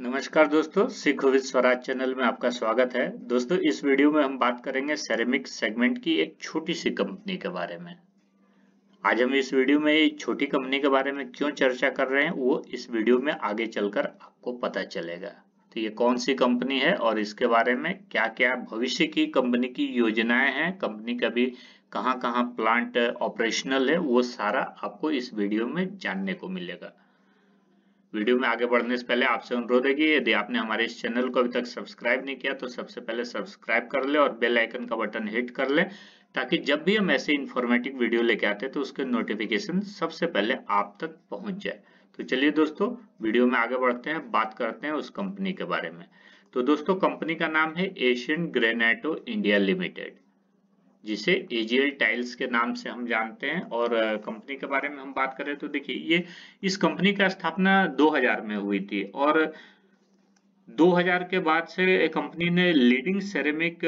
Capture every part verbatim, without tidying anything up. नमस्कार दोस्तों, सिखो विद स्वराज चैनल में आपका स्वागत है। दोस्तों इस वीडियो में हम बात करेंगे सेरेमिक सेगमेंट की एक छोटी सी कंपनी के बारे में। आज हम इस वीडियो में एक छोटी कंपनी के बारे में क्यों चर्चा कर रहे हैं वो इस वीडियो में आगे चलकर आपको पता चलेगा। तो ये कौन सी कंपनी है और इसके बारे में क्या क्या भविष्य की कंपनी की योजनाएं हैं, कंपनी का भी कहाँ कहाँ प्लांट ऑपरेशनल है, वो सारा आपको इस वीडियो में जानने को मिलेगा। वीडियो में आगे बढ़ने से पहले आपसे अनुरोध है कि यदि आपने हमारे इस चैनल को अभी तक सब्सक्राइब नहीं किया तो सबसे पहले सब्सक्राइब कर ले और बेल आइकन का बटन हिट कर ले, ताकि जब भी हम ऐसे इन्फॉर्मेटिव वीडियो लेके आते हैं तो उसके नोटिफिकेशन सबसे पहले आप तक पहुंच जाए। तो चलिए दोस्तों वीडियो में आगे बढ़ते हैं, बात करते हैं उस कंपनी के बारे में। तो दोस्तों कंपनी का नाम है एशियन ग्रेनाइटो इंडिया लिमिटेड, जिसे एजीआई टाइल्स के नाम से हम जानते हैं। और कंपनी के बारे में हम बात करें तो देखिए, ये इस कंपनी का स्थापना दो हज़ार में हुई थी और दो हज़ार के बाद से कंपनी ने लीडिंग सेरेमिक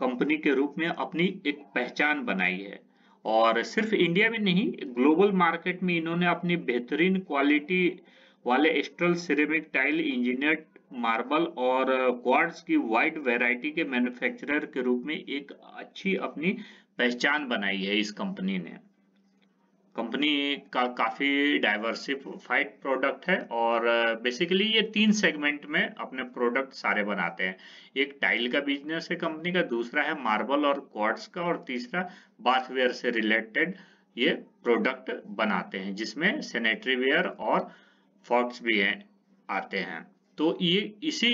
कंपनी के रूप में अपनी एक पहचान बनाई है। और सिर्फ इंडिया में नहीं, ग्लोबल मार्केट में इन्होंने अपनी बेहतरीन क्वालिटी वाले स्ट्रल सेरेमिक टाइल, इंजीनियर्ड मार्बल और क्वार्ट्ज की वाइड वैरायटी के मैन्युफैक्चरर के रूप में एक अच्छी अपनी पहचान बनाई है इस कंपनी ने। कंपनी का काफी डाइवर्सिफाइड प्रोडक्ट है और बेसिकली ये तीन सेगमेंट में अपने प्रोडक्ट सारे बनाते हैं। एक टाइल का बिजनेस है कंपनी का, दूसरा है मार्बल और क्वार्ट्ज का, और तीसरा बाथवेयर से रिलेटेड ये प्रोडक्ट बनाते हैं, जिसमें सैनिटरी वेयर और फॉक्स भी है, आते हैं। तो ये इसी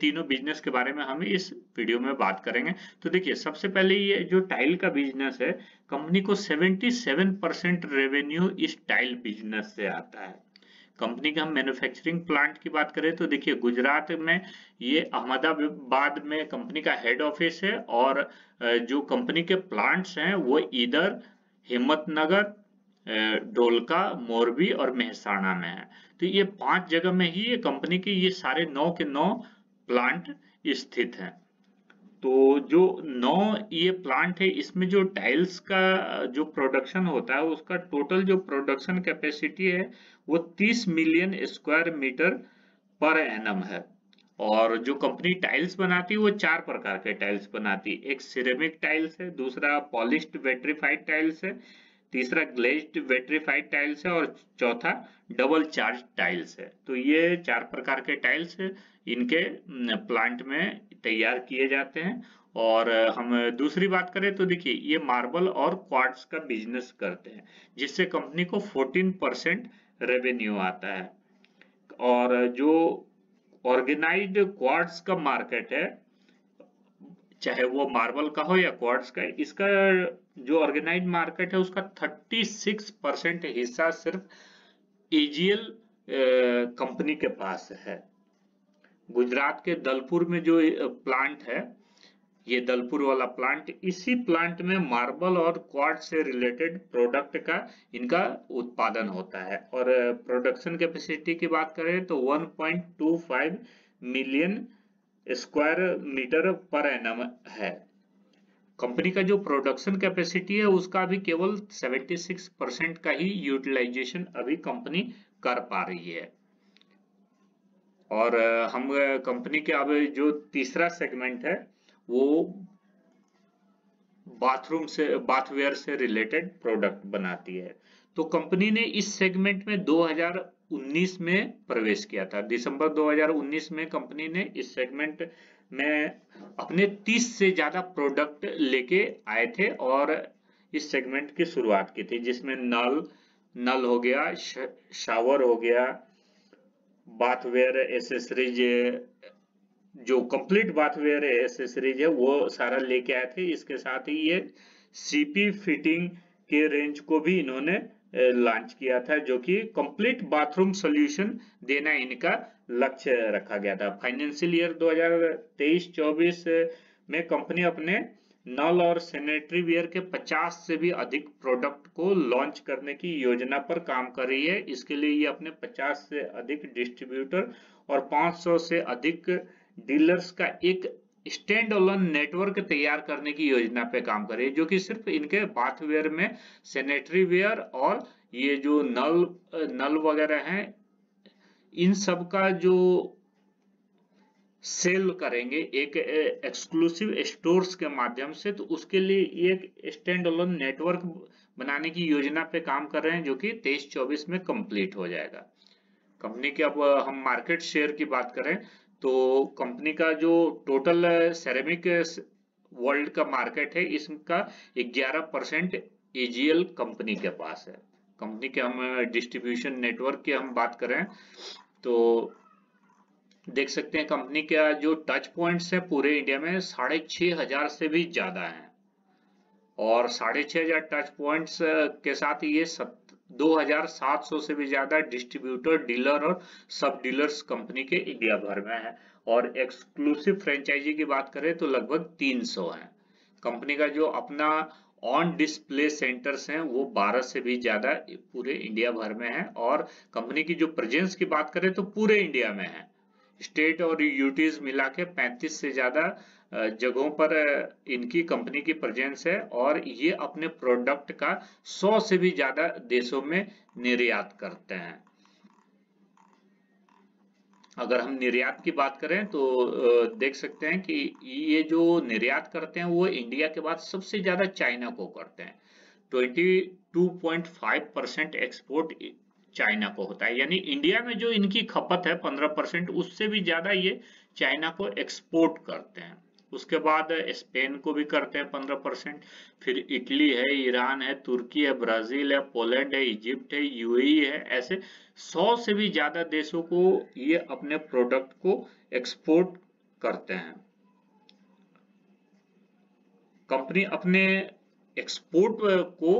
तीनों बिजनेस के बारे में हम इस वीडियो में बात करेंगे। तो देखिए, सबसे पहले ये जो टाइल का बिजनेस है, कंपनी को सत्तासी परसेंट रेवेन्यू इस टाइल बिजनेस से आता है। कंपनी का हम मैन्युफैक्चरिंग प्लांट की बात करें तो देखिए, गुजरात में ये अहमदाबाद में कंपनी का हेड ऑफिस है और जो कंपनी के प्लांट्स हैं वो इधर हिम्मतनगर, ढोलका, मोरबी और मेहसाणा में है। तो ये पांच जगह में ही ये कंपनी के ये सारे नौ के नौ प्लांट स्थित हैं। तो जो नौ ये प्लांट है, इसमें जो टाइल्स का जो प्रोडक्शन होता है उसका टोटल जो प्रोडक्शन कैपेसिटी है वो तीस million square metre per annum है। और जो कंपनी टाइल्स बनाती है वो चार प्रकार के टाइल्स बनाती है। एक सिरेमिक टाइल्स है, दूसरा पॉलिश्ड वेट्रीफाइड टाइल्स है, तीसरा ग्लेज्ड वेट्रीफाइड टाइल्स है और चौथा डबल चार्ज टाइल्स है। तो ये चार प्रकार के टाइल्स इनके प्लांट में तैयार किए जाते हैं। और हम दूसरी बात करें तो देखिए, ये मार्बल और क्वार्ट्ज का बिजनेस करते हैं, जिससे कंपनी को चौदह परसेंट रेवेन्यू आता है। और जो ऑर्गेनाइज्ड क्वार्ट्ज का मार्केट है, चाहे वो मार्बल का हो या क्वार्ट्ज का, इसका जो ऑर्गेनाइज मार्केट है उसका छत्तीस परसेंट हिस्सा सिर्फ एजीएल कंपनी के पास है। गुजरात के दलपुर में जो प्लांट है, ये दलपुर वाला प्लांट, इसी प्लांट में मार्बल और क्वार्ट्ज से रिलेटेड प्रोडक्ट का इनका उत्पादन होता है। और प्रोडक्शन कैपेसिटी की बात करें तो एक पॉइंट दो पाँच million square metre per annum है। कंपनी का जो प्रोडक्शन कैपेसिटी है उसका अभी केवल छिहत्तर परसेंट का ही यूटिलाइजेशन अभी कंपनी कर पा रही है। और हम कंपनी के अब जो तीसरा सेगमेंट है वो बाथरूम से, बाथवेयर से रिलेटेड प्रोडक्ट बनाती है। तो कंपनी ने इस सेगमेंट में दो हज़ार उन्नीस में प्रवेश किया था। दिसंबर दो हज़ार उन्नीस में कंपनी ने इस सेगमेंट में अपने तीस से ज्यादा प्रोडक्ट लेके आए थे और इस सेगमेंट की शुरुआत की थी, जिसमें नल नल हो गया, शावर हो गया, बाथवेयर एसेसरीज, जो कंप्लीट बाथवेयर एसेसरीज है वो सारा लेके आए थे। इसके साथ ही ये सीपी फिटिंग के रेंज को भी इन्होंने लॉन्च किया था, जो कि कंप्लीट बाथरूम सॉल्यूशन देना इनका लक्ष्य रखा गया था। फाइनेंशियल ईयर दो हज़ार तेईस चौबीस में कंपनी अपने नल और सैनिटरी वेयर के पचास से भी अधिक प्रोडक्ट को लॉन्च करने की योजना पर काम कर रही है। इसके लिए ये अपने पचास से अधिक डिस्ट्रीब्यूटर और पाँच सौ से अधिक डीलर्स का एक स्टैंड अलोन नेटवर्क तैयार करने की योजना पे काम कर रही है, जो कि सिर्फ इनके बाथवेयर में सैनिटरी वेयर और ये जो नल नल वगैरह हैं इन सब का जो सेल करेंगे एक एक्सक्लूसिव स्टोर्स के माध्यम से, तो उसके लिए एक स्टैंड अलोन नेटवर्क बनाने की योजना पे काम कर रहे हैं, जो कि तेईस चौबीस में कंप्लीट हो जाएगा। कंपनी के अब हम मार्केट शेयर की बात करें तो कंपनी का जो टोटल सेरेमिक वर्ल्ड का मार्केट है, इसका ग्यारह परसेंट एजीएल कंपनी के पास है। कंपनी के हम डिस्ट्रीब्यूशन नेटवर्क की हम बात करें तो देख सकते हैं कंपनी का जो टच पॉइंट्स है पूरे इंडिया में साढ़े छह हजार से भी ज्यादा हैं, और साढ़े छह हजार टच पॉइंट्स के साथ ये दो हजार सात सौ से भी ज्यादा डिस्ट्रीब्यूटर, डीलर और सब डीलर्स कंपनी के इंडिया भर में है। और एक्सक्लूसिव फ्रेंचाइजी की बात करें तो लगभग तीन सौ है। कंपनी का जो अपना ऑन डिस्प्ले सेंटर्स हैं वो बारह से भी ज्यादा पूरे इंडिया भर में है। और कंपनी की जो प्रेजेंस की बात करें तो पूरे इंडिया में है, स्टेट और यूटीज मिला के पैंतीस से ज्यादा जगहों पर इनकी कंपनी की प्रेजेंस है। और ये अपने प्रोडक्ट का सौ से भी ज्यादा देशों में निर्यात करते हैं। अगर हम निर्यात की बात करें तो देख सकते हैं कि ये जो निर्यात करते हैं वो इंडिया के बाद सबसे ज्यादा चाइना को करते हैं। बाईस पॉइंट पाँच परसेंट एक्सपोर्ट चाइना को होता है, यानी इंडिया में जो इनकी खपत है पंद्रह परसेंट, उससे भी ज्यादा ये चाइना को एक्सपोर्ट करते हैं। उसके बाद स्पेन को भी करते हैं पंद्रह परसेंट, फिर इटली है, ईरान है, तुर्की है, ब्राजील है, पोलैंड है, इजिप्ट है, यूएई है। ऐसे सौ से भी ज्यादा देशों को ये अपने प्रोडक्ट को एक्सपोर्ट करते हैं। कंपनी अपने एक्सपोर्ट को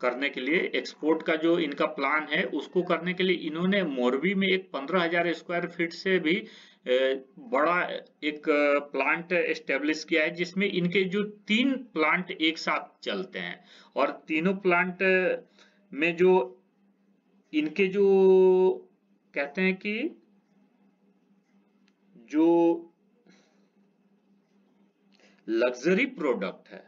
करने के लिए, एक्सपोर्ट का जो इनका प्लान है उसको करने के लिए इन्होंने मोरबी में एक पंद्रह हजार स्क्वायर फीट से भी बड़ा एक प्लांट एस्टेब्लिश किया है, जिसमें इनके जो तीन प्लांट एक साथ चलते हैं। और तीनों प्लांट में जो इनके जो कहते हैं कि जो लग्जरी प्रोडक्ट है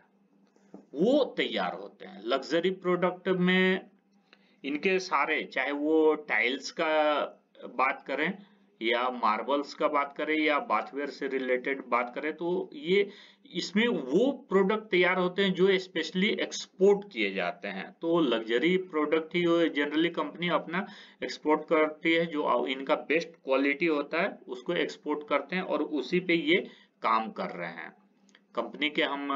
वो तैयार होते हैं। लग्जरी प्रोडक्ट में इनके सारे, चाहे वो टाइल्स का बात करें या मार्बल्स का बात करें या बाथवेयर से रिलेटेड बात करें, तो ये इसमें वो प्रोडक्ट तैयार होते हैं जो स्पेशली एक्सपोर्ट किए जाते हैं। तो लग्जरी प्रोडक्ट ही जनरली कंपनी अपना एक्सपोर्ट करती है, जो इनका बेस्ट क्वालिटी होता है उसको एक्सपोर्ट करते हैं और उसी पे ये काम कर रहे हैं। कंपनी के हम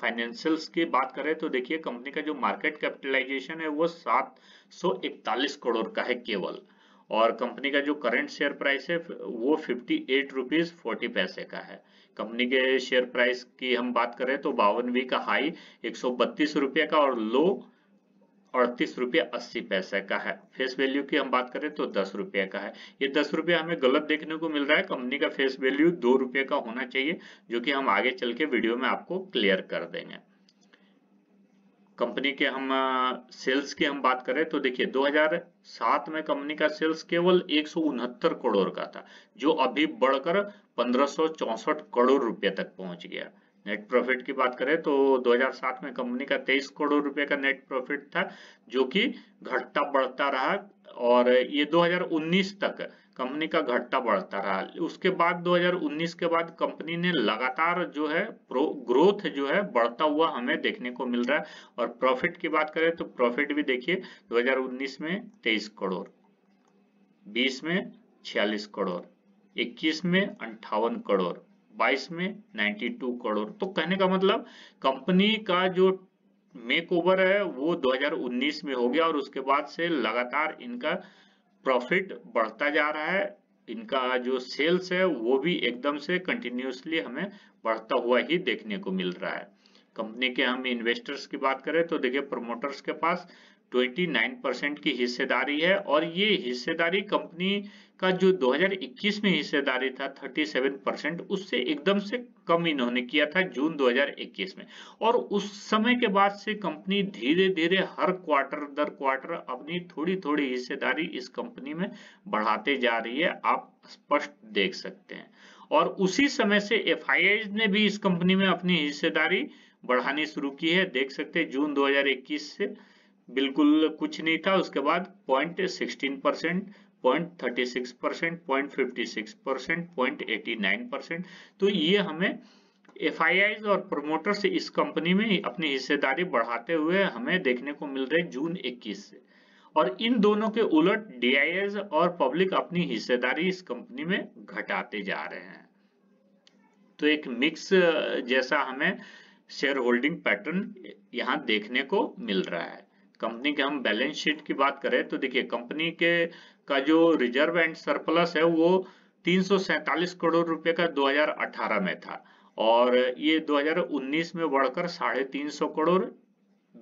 फाइनेंशियल्स की बात करें तो देखिए कंपनी का जो मार्केट कैपिटलाइजेशन है वो सात सौ इकतालीस करोड़ का है केवल। और कंपनी का जो करंट शेयर प्राइस है वो अट्ठावन रुपीस चालीस पैसे का है। कंपनी के शेयर प्राइस की हम बात करें तो बावन वी का हाई एक सौ बत्तीस रुपये का और लो अड़तीस रुपये अस्सी पैसे का है। फेस वैल्यू की हम बात करें तो दस रुपये का है। ये दस रुपये हमें गलत देखने को मिल रहा है, कंपनी का फेस वैल्यू दो रुपये का होना चाहिए, जो कि हम आगे चल के वीडियो में आपको क्लियर कर देंगे। कंपनी के हम सेल्स की हम बात करें तो देखिए दो हजार सात में कंपनी का सेल्स केवल एक सौ उनहत्तर करोड़ का था, जो अभी बढ़कर पंद्रह सौ चौसठ करोड़ रुपये तक पहुंच गया। नेट प्रॉफिट की बात करें तो दो हजार सात में कंपनी का तेईस करोड़ रुपए का नेट प्रॉफिट था, जो कि घटता बढ़ता रहा और ये दो हजार उन्नीस तक कंपनी का घटता बढ़ता रहा। उसके बाद दो हजार उन्नीस के बाद कंपनी ने लगातार जो है ग्रोथ जो है बढ़ता हुआ हमें देखने को मिल रहा है। और प्रॉफिट की बात करें तो प्रॉफिट भी देखिए दो हजार उन्नीस में तेईस करोड़, बीस में छियालीस करोड़, इक्कीस में अंठावन करोड़, बाईस में बानवे करोड़। तो कहने का मतलब कंपनी का जो मेकओवर है वो दो हजार उन्नीस में हो गया और उसके बाद से लगातार इनका प्रॉफिट बढ़ता जा रहा है। इनका जो सेल्स है वो भी एकदम से कंटिन्यूअसली हमें बढ़ता हुआ ही देखने को मिल रहा है। कंपनी के हम इन्वेस्टर्स की बात करें तो देखिए प्रमोटर्स के पास उनतीस परसेंट की हिस्सेदारी है, और ये हिस्सेदारी कंपनी का जो दो हजार इक्कीस में हिस्सेदारी था सैंतीस परसेंट, उससे एकदम से कम इन्होंने किया था जून दो हजार इक्कीस में। और उस समय के बाद से कंपनी धीरे धीरे हर क्वार्टर दर क्वार्टर अपनी थोड़ी थोड़ी हिस्सेदारी इस कंपनी में बढ़ाते जा रही है, आप स्पष्ट देख सकते हैं। और उसी समय से एफ आई आई ने भी इस कंपनी में अपनी हिस्सेदारी बढ़ानी शुरू की है। देख सकते हैं जून दो हजार इक्कीस से बिल्कुल कुछ नहीं था, उसके बाद point sixteen percent, point thirty six percent, point fifty six percent, point eighty nine percent. तो ये हमें एफ आई आईज़ और प्रोमोटर्स इस कंपनी में अपनी हिस्सेदारी बढ़ाते हुए हमें देखने को मिल रहे जून इक्कीस से, और इन दोनों के उलट डी आई आईज़ और पब्लिक अपनी हिस्सेदारी इस कंपनी में घटाते जा रहे हैं। तो एक मिक्स जैसा हमें शेयर होल्डिंग पैटर्न यहाँ देखने को मिल रहा है। कंपनी के हम बैलेंस शीट की बात करें तो देखिए कंपनी के का जो रिजर्व एंड सरप्लस है वो तीन सौ सैतालीस करोड़ रुपए का दो हज़ार अठारह में था, और ये दो हज़ार उन्नीस में बढ़कर साढ़े तीन सौ करोड़,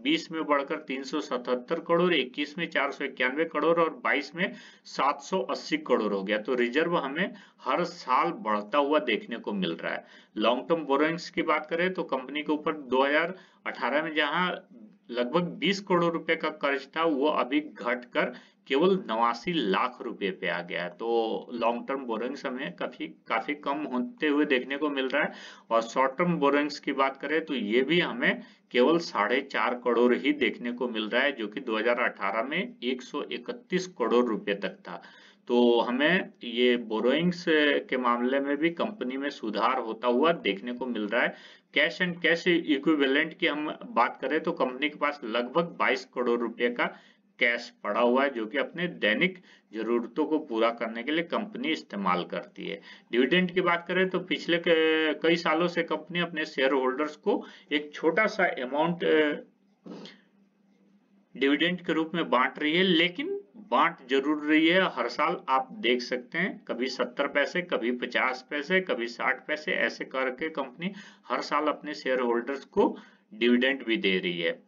बीस में बढ़कर तीन सौ सतहत्तर करोड़, इक्कीस में चार सौ इक्यानवे करोड़ और बाईस में सात सौ अस्सी करोड़ हो गया। तो रिजर्व हमें हर साल बढ़ता हुआ देखने को मिल रहा है। लॉन्ग टर्म बोरोइंग्स की बात करें तो कंपनी के ऊपर दो हज़ार अठारह में जहां लगभग बीस करोड़ रुपए का कर्ज था वो अभी घटकर केवल नवासी लाख रुपए पे आ गया है। तो लॉन्ग टर्म बोरिंग्स हमें काफी काफी कम होते हुए देखने को मिल रहा है, और शॉर्ट टर्म बोरिंग्स की बात करें तो ये भी हमें केवल साढ़े चार करोड़ ही देखने को मिल रहा है, जो कि दो हज़ार अठारह में एक सौ इकतीस करोड़ रुपए तक था। तो हमें ये बोरोइंग्स के मामले में भी कंपनी में सुधार होता हुआ देखने को मिल रहा है। कैश एंड कैश इक्विवेलेंट की हम बात करें तो कंपनी के पास लगभग बाईस करोड़ रुपए का कैश पड़ा हुआ है, जो कि अपने दैनिक जरूरतों को पूरा करने के लिए कंपनी इस्तेमाल करती है। डिविडेंड की बात करें तो पिछले कई सालों से कंपनी अपने शेयर होल्डर्स को एक छोटा सा अमाउंट डिविडेंड के रूप में बांट रही है, लेकिन बांट जरूर रही है। हर साल आप देख सकते हैं कभी सत्तर पैसे, कभी पचास पैसे, कभी साठ पैसे, ऐसे करके कंपनी हर साल अपने शेयर होल्डर्स को डिविडेंड भी दे रही है।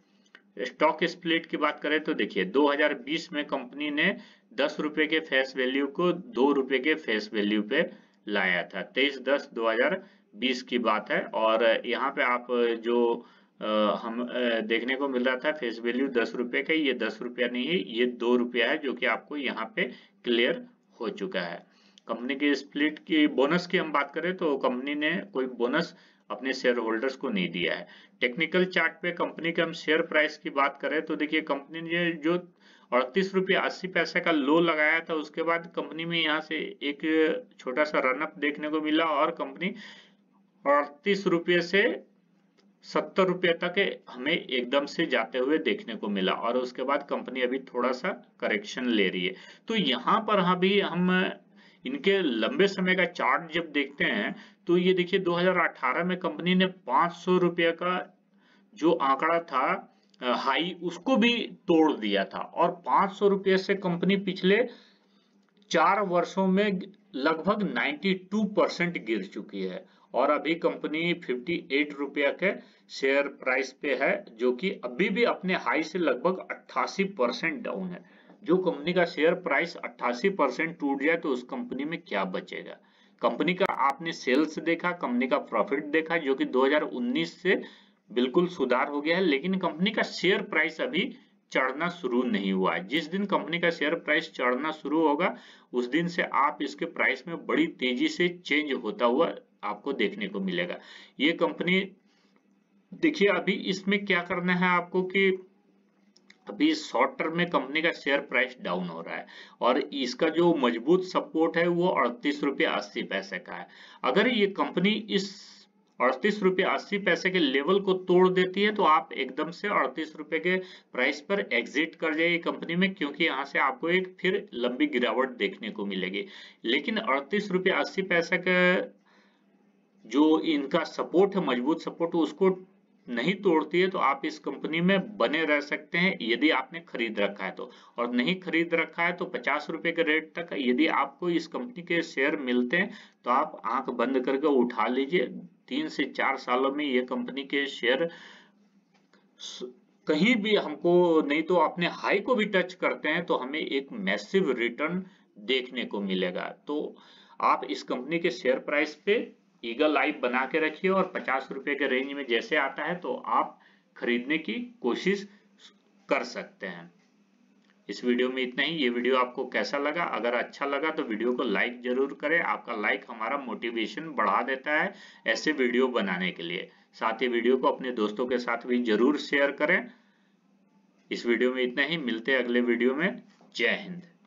स्टॉक स्प्लिट की बात करें तो देखिए दो हज़ार बीस में कंपनी ने दस रुपए के फेस वैल्यू को दो रुपए के फेस वैल्यू पे लाया था। तेईस दस दो हज़ार बीस की बात है, और यहाँ पे आप जो Uh, हम uh, देखने को मिल रहा था फेस वैल्यू दस रुपए का, ये दस रुपया नहीं है, ये दो रुपया है, जो कि आपको यहाँ पे क्लियर हो चुका है। कंपनी के स्प्लिट की बोनस की हम बात करें तो कंपनी ने कोई बोनस अपने शेयर होल्डर्स को नहीं दिया है। टेक्निकल चार्ट पे कंपनी के हम शेयर प्राइस की बात करें तो देखिए कंपनी ने जो अड़तीस रुपये अस्सी पैसे का लो लगाया था, उसके बाद कंपनी में यहाँ से एक छोटा सा रनअप देखने को मिला और कंपनी अड़तीस रुपये से सत्तर रुपये तक हमें एकदम से जाते हुए देखने को मिला, और उसके बाद कंपनी अभी थोड़ा सा करेक्शन ले रही है। तो यहाँ पर हाँ भी हम इनके लंबे समय का चार्ट जब देखते हैं तो ये देखिए दो हज़ार अठारह में कंपनी ने पाँच सौ रुपये का जो आंकड़ा था हाई, उसको भी तोड़ दिया था, और पाँच सौ रुपये से कंपनी पिछले चार वर्षों में लगभग बानवे परसेंट गिर चुकी है, और अभी कंपनी अट्ठावन रुपया के शेयर प्राइस पे है, जो कि अभी भी अपने हाई से लगभग अट्ठासी परसेंट डाउन है। जो कंपनी का शेयर प्राइस अट्ठासी परसेंट टूट जाए तो उस कंपनी में क्या बचेगा। कंपनी का आपने सेल्स देखा, कंपनी का प्रॉफिट देखा, जो कि दो हज़ार उन्नीस से बिल्कुल सुधार हो गया है, लेकिन कंपनी का शेयर प्राइस अभी चढ़ना शुरू नहीं हुआ है। जिस दिन कंपनी का शेयर प्राइस चढ़ना शुरू होगा उस दिन से आप इसके प्राइस में बड़ी तेजी से चेंज होता हुआ आपको देखने को मिलेगा। ये कंपनी देखिए अभी इसमें क्या करना है आपको कि अभी शॉर्ट टर्म में कंपनी का शेयर प्राइस डाउन हो रहा है, और इसका जो मजबूत सपोर्ट है वो अड़तीस रुपये अस्सी पैसे का है। अगर ये कंपनी इस अड़तीस रुपये अस्सी पैसे के लेवल को तोड़ देती है तो आप एकदम से अड़तीस रुपये के प्राइस पर एग्जिट कर जाइए कंपनी में, क्योंकि यहाँ से आपको एक फिर लंबी गिरावट देखने को मिलेगी। लेकिन अड़तीस रुपये अस्सी पैसे के जो इनका सपोर्ट है, मजबूत सपोर्ट, उसको नहीं तोड़ती है तो आप इस कंपनी में बने रह सकते हैं यदि आपने खरीद रखा है तो, और नहीं खरीद रखा है तो पचास रुपए के रेट तक यदि आपको इस कंपनी के शेयर मिलते हैं तो आप आंख बंद करके उठा लीजिए। तीन से चार सालों में ये कंपनी के शेयर कहीं भी हमको नहीं तो अपने हाई को भी टच करते हैं तो हमें एक मैसिव रिटर्न देखने को मिलेगा। तो आप इस कंपनी के शेयर प्राइस पे ईगल आई बना के रखिए, और पचास रुपए के रेंज में जैसे आता है तो आप खरीदने की कोशिश कर सकते हैं। इस वीडियो में इतना ही। ये वीडियो आपको कैसा लगा? अगर अच्छा लगा तो वीडियो को लाइक जरूर करें। आपका लाइक हमारा मोटिवेशन बढ़ा देता है ऐसे वीडियो बनाने के लिए। साथ ही वीडियो को अपने दोस्तों के साथ भी जरूर शेयर करें। इस वीडियो में इतना ही। मिलते हैं अगले वीडियो में। जय हिंद।